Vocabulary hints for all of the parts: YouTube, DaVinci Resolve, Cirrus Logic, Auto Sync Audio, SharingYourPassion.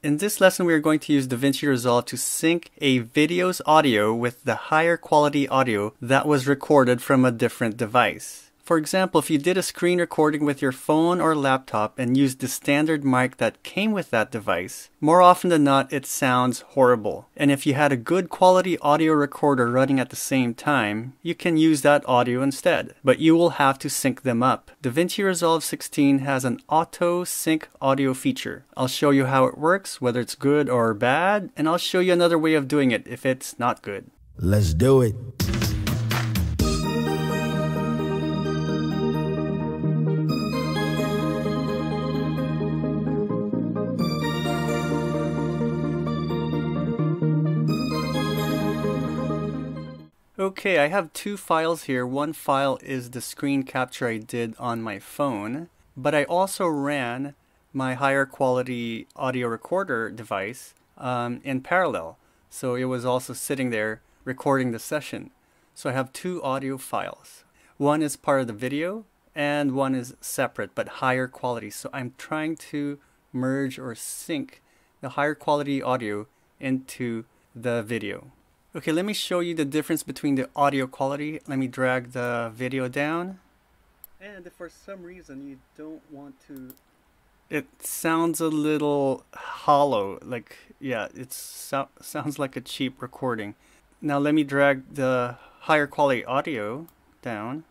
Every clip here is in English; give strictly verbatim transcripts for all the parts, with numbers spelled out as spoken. In this lesson, we are going to use DaVinci Resolve to sync a video's audio with the higher quality audio that was recorded from a different device. For example, if you did a screen recording with your phone or laptop and used the standard mic that came with that device, more often than not, it sounds horrible. And if you had a good quality audio recorder running at the same time, you can use that audio instead, but you will have to sync them up. DaVinci Resolve sixteen has an auto sync audio feature. I'll show you how it works, whether it's good or bad, and I'll show you another way of doing it if it's not good. Let's do it. Okay, I have two files here. One file is the screen capture I did on my phone, but I also ran my higher quality audio recorder device um, in parallel. So it was also sitting there recording the session. So I have two audio files. One is part of the video and one is separate but higher quality. So I'm trying to merge or sync the higher quality audio into the video. Okay, let me show you the difference between the audio quality. Let me drag the video down. And if for some reason you don't want to... It sounds a little hollow. Like, yeah, it so sounds like a cheap recording. Now let me drag the higher quality audio down.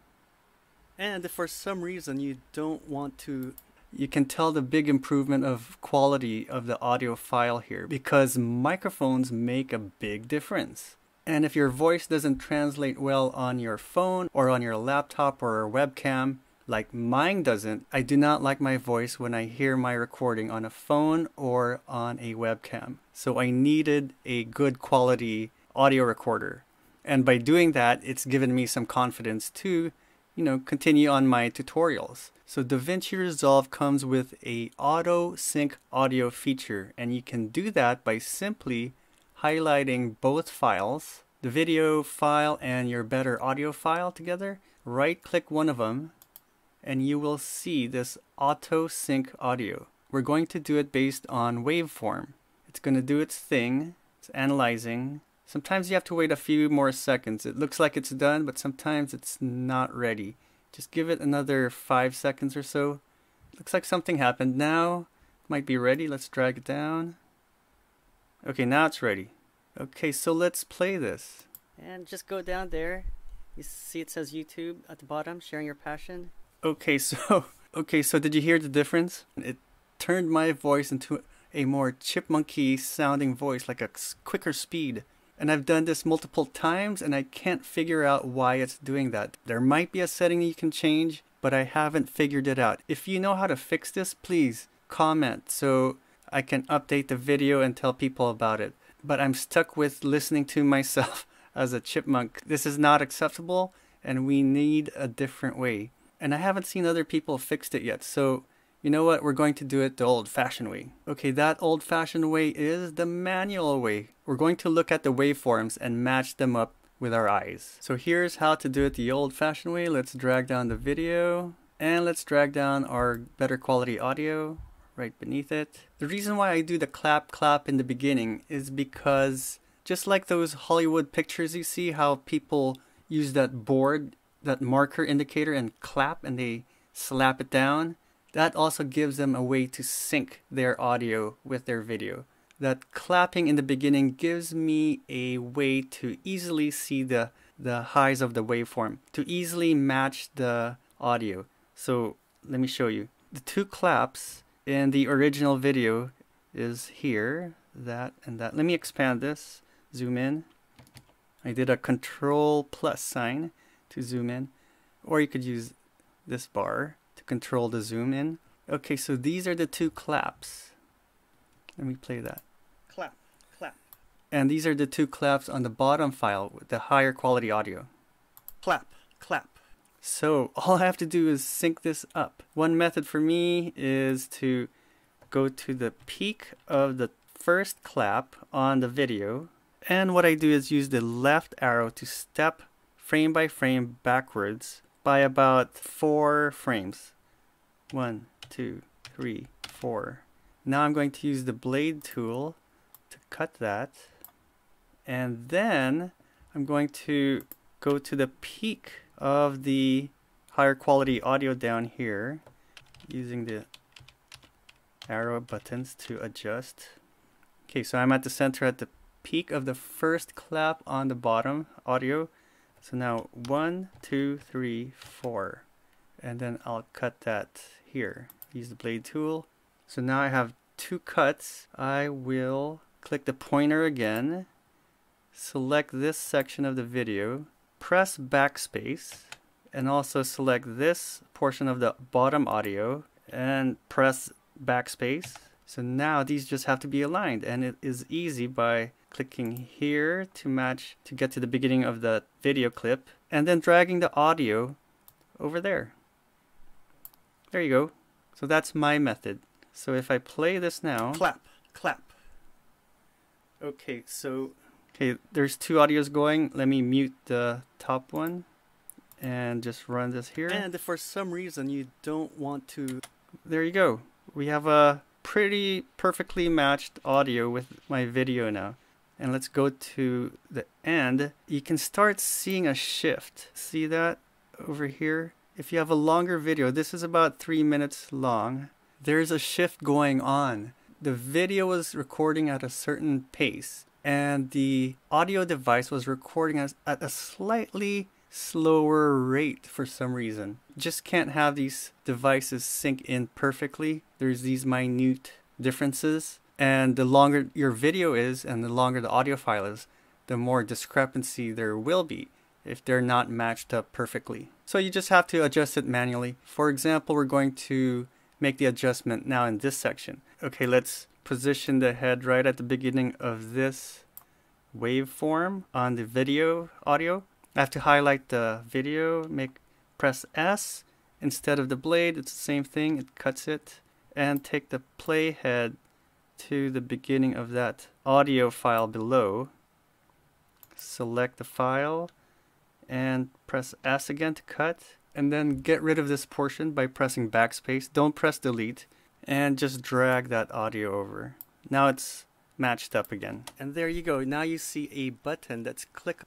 And if for some reason you don't want to... You can tell the big improvement of quality of the audio file here because microphones make a big difference. And if your voice doesn't translate well on your phone or on your laptop or a webcam, like mine doesn't, I do not like my voice when I hear my recording on a phone or on a webcam. So I needed a good quality audio recorder. And by doing that, it's given me some confidence too, you know, continue on my tutorials. So DaVinci Resolve comes with a auto sync audio feature, and you can do that by simply highlighting both files, the video file and your better audio file together, right click one of them, and you will see this auto sync audio. We're going to do it based on waveform. It's going to do its thing, it's analyzing. Sometimes you have to wait a few more seconds. It looks like it's done, but sometimes it's not ready. Just give it another five seconds or so. Looks like something happened. Now might be ready. Let's drag it down. Okay, now it's ready. Okay, so let's play this. And just go down there. You see it says YouTube at the bottom, sharing your passion. Okay, so okay, so did you hear the difference? It turned my voice into a more chipmunky sounding voice, like a quicker speed. And I've done this multiple times and I can't figure out why it's doing that. There might be a setting you can change, but I haven't figured it out. If you know how to fix this, please comment so I can update the video and tell people about it. But I'm stuck with listening to myself as a chipmunk. This is not acceptable and we need a different way. And I haven't seen other people fixed it yet. So you know what? We're going to do it the old-fashioned way. Okay, that old-fashioned way is the manual way. We're going to look at the waveforms and match them up with our eyes. So here's how to do it the old-fashioned way. Let's drag down the video and let's drag down our better quality audio right beneath it. The reason why I do the clap clap in the beginning is because just like those Hollywood pictures, you see how people use that board, that marker indicator and clap and they slap it down. That also gives them a way to sync their audio with their video. That clapping in the beginning gives me a way to easily see the, the highs of the waveform, to easily match the audio. So let me show you. The two claps in the original video is here, that and that. Let me expand this, zoom in. I did a control plus sign to zoom in, or you could use this bar. Control to zoom in. Okay, so these are the two claps. Let me play that. Clap, clap. And these are the two claps on the bottom file with the higher quality audio. Clap, clap. So all I have to do is sync this up. One method for me is to go to the peak of the first clap on the video. And what I do is use the left arrow to step frame by frame backwards by about four frames. One, two, three, four. Now I'm going to use the blade tool to cut that, and then I'm going to go to the peak of the higher quality audio down here using the arrow buttons to adjust. Okay, so I'm at the center at the peak of the first clap on the bottom audio. So now one, two, three, four, and then I'll cut that here. Use the blade tool. So now I have two cuts. I will click the pointer again, select this section of the video, press backspace, and also select this portion of the bottom audio and press backspace. So now these just have to be aligned, and it is easy by clicking here to match to get to the beginning of the video clip and then dragging the audio over there. There you go. So that's my method. So if I play this now, clap, clap. Okay, so okay, there's two audios going. Let me mute the top one and just run this here. And if for some reason you don't want to, there you go. We have a pretty perfectly matched audio with my video now. And let's go to the end. You can start seeing a shift. See that over here? If you have a longer video, this is about three minutes long. There's a shift going on. The video was recording at a certain pace and the audio device was recording at a slightly slower rate for some reason. Just can't have these devices sync in perfectly. There's these minute differences, and the longer your video is and the longer the audio file is, the more discrepancy there will be if they're not matched up perfectly. So you just have to adjust it manually. For example, we're going to make the adjustment now in this section. Okay, let's position the head right at the beginning of this waveform on the video audio. I have to highlight the video, make press S instead of the blade. It's the same thing, it cuts it, and take the playhead to the beginning of that audio file below. Select the file and press S again to cut. And then get rid of this portion by pressing backspace. Don't press delete, and just drag that audio over. Now it's matched up again. And there you go. Now you see a button that's click.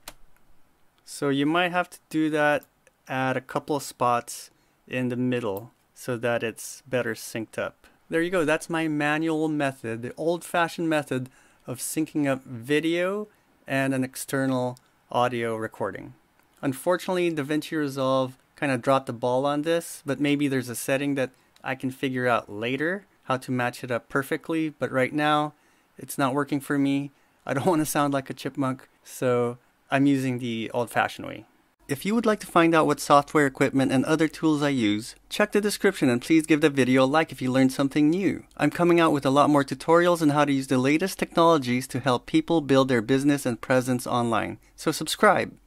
So you might have to do that at a couple of spots in the middle so that it's better synced up. There you go. That's my manual method, the old-fashioned method of syncing up video and an external audio recording. Unfortunately, DaVinci Resolve kind of dropped the ball on this, but maybe there's a setting that I can figure out later how to match it up perfectly, but right now it's not working for me. I don't want to sound like a chipmunk, so I'm using the old-fashioned way. If you would like to find out what software, equipment, and other tools I use, check the description and please give the video a like if you learned something new. I'm coming out with a lot more tutorials on how to use the latest technologies to help people build their business and presence online, so subscribe.